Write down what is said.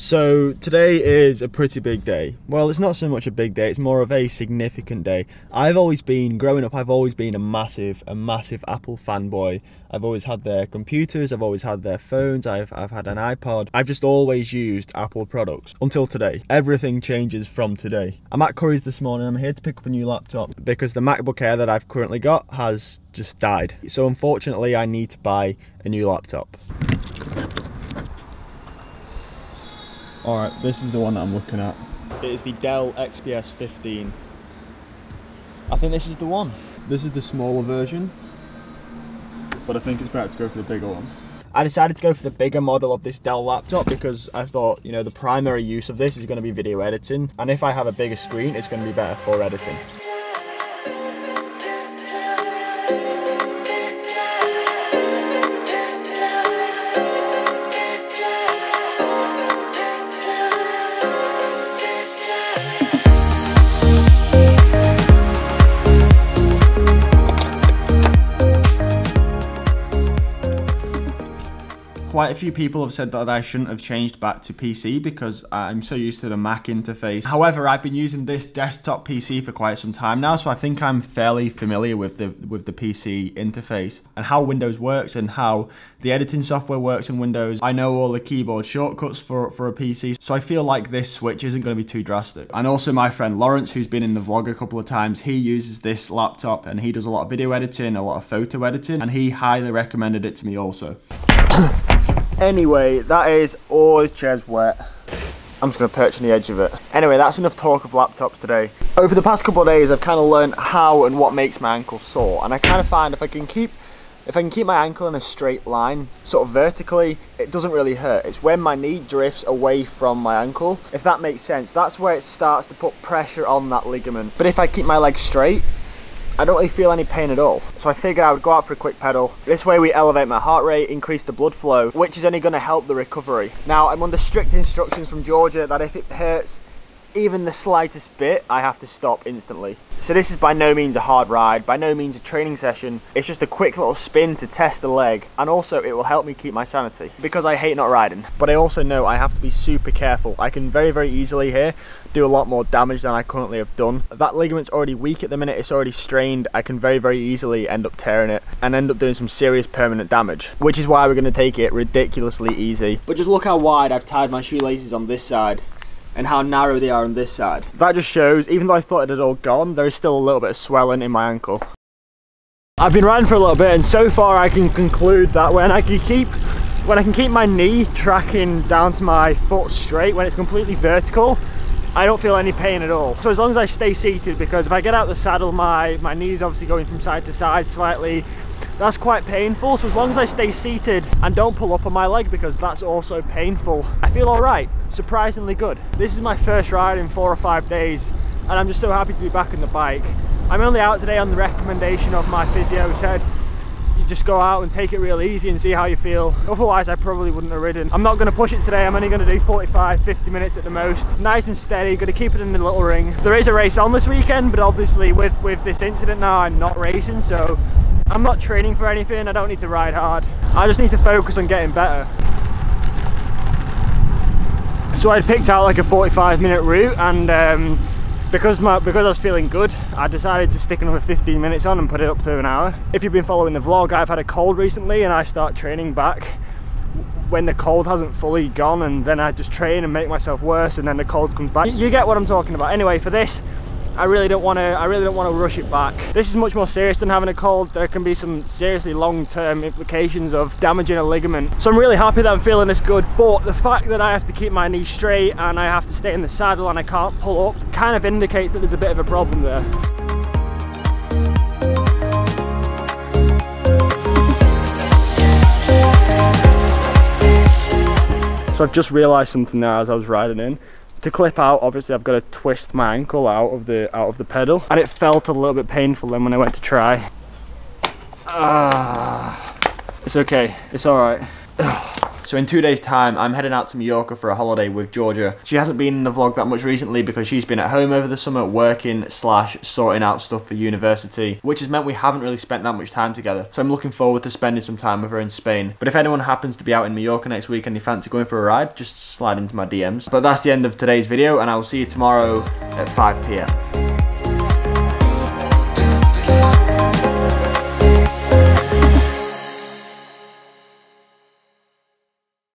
So today is a pretty big day. Well, it's not so much a big day, it's more of a significant day. Growing up, I've always been a massive Apple fanboy. I've always had their computers, I've always had their phones, I've had an iPod. I've just always used Apple products until today. Everything changes from today. I'm at Curry's this morning, I'm here to pick up a new laptop because the MacBook Air that I've currently got has just died. So unfortunately, I need to buy a new laptop. Alright, this is the one that I'm looking at. It is the Dell XPS 15. I think this is the one. This is the smaller version, but I think it's better to go for the bigger one. I decided to go for the bigger model of this Dell laptop because I thought, you know, the primary use of this is going to be video editing, and if I have a bigger screen, it's going to be better for editing. Quite a few people have said that I shouldn't have changed back to PC because I'm so used to the Mac interface. However, I've been using this desktop PC for quite some time now, so I think I'm fairly familiar with the PC interface and how Windows works and how the editing software works in Windows. I know all the keyboard shortcuts for a PC, so I feel like this switch isn't going to be too drastic. And also my friend Lawrence, who's been in the vlog a couple of times, he uses this laptop and he does a lot of video editing, a lot of photo editing, and he highly recommended it to me also. Anyway, that is all. His chair's wet. I'm just going to perch on the edge of it. Anyway, that's enough talk of laptops today. Over the past couple of days, I've kind of learned how and what makes my ankle sore, and I kind of find if I can keep my ankle in a straight line, sort of vertically, it doesn't really hurt. It's when my knee drifts away from my ankle, if that makes sense. That's where it starts to put pressure on that ligament. But if I keep my leg straight, I don't really feel any pain at all. So I figured I would go out for a quick pedal. This way we elevate my heart rate, increase the blood flow, which is only going to help the recovery. Now, I'm under strict instructions from Jorja that if it hurts even the slightest bit, I have to stop instantly. So this is by no means a hard ride, by no means a training session. It's just a quick little spin to test the leg, and also it will help me keep my sanity because I hate not riding. But I also know I have to be super careful. I can very, very easily here do a lot more damage than I currently have done. That ligament's already weak at the minute, it's already strained. I can very, very easily end up tearing it and end up doing some serious permanent damage, which is why we're going to take it ridiculously easy. But just look how wide I've tied my shoelaces on this side and how narrow they are on this side. That just shows, even though I thought it had all gone, there is still a little bit of swelling in my ankle. I've been riding for a little bit, and so far I can conclude that when I can keep my knee tracking down to my foot straight, when it's completely vertical, I don't feel any pain at all. So as long as I stay seated, because if I get out the saddle, my knee's obviously going from side to side slightly. That's quite painful, so as long as I stay seated and don't pull up on my leg, because that's also painful, I feel alright, surprisingly good. This is my first ride in 4 or 5 days, and I'm just so happy to be back on the bike. I'm only out today on the recommendation of my physio, who said you just go out and take it real easy and see how you feel. Otherwise I probably wouldn't have ridden. I'm not going to push it today, I'm only going to do 45-50 minutes at the most. Nice and steady, going to keep it in the little ring. There is a race on this weekend, but obviously with this incident now I'm not racing, so I'm not training for anything, I don't need to ride hard. I just need to focus on getting better. So I picked out like a 45-minute route, and because I was feeling good, I decided to stick another 15 minutes on and put it up to an hour. If you've been following the vlog, I've had a cold recently, and I start training back when the cold hasn't fully gone, and then I just train and make myself worse, and then the cold comes back. You get what I'm talking about. Anyway, for this, I really don't want to rush it back. This is much more serious than having a cold. There can be some seriously long-term implications of damaging a ligament. So I'm really happy that I'm feeling this good, but the fact that I have to keep my knee straight and I have to stay in the saddle and I can't pull up kind of indicates that there's a bit of a problem there. So I've just realised something now as I was riding in. To clip out, obviously I've got to twist my ankle out of the pedal, and it felt a little bit painful then when I went to try. It's okay, it's alright. So in 2 days time, I'm heading out to Mallorca for a holiday with Jorja. She hasn't been in the vlog that much recently because she's been at home over the summer working / sorting out stuff for university, which has meant we haven't really spent that much time together. So I'm looking forward to spending some time with her in Spain. But if anyone happens to be out in Mallorca next week and you fancy going for a ride, just slide into my DMs. But that's the end of today's video, and I will see you tomorrow at 5 p.m.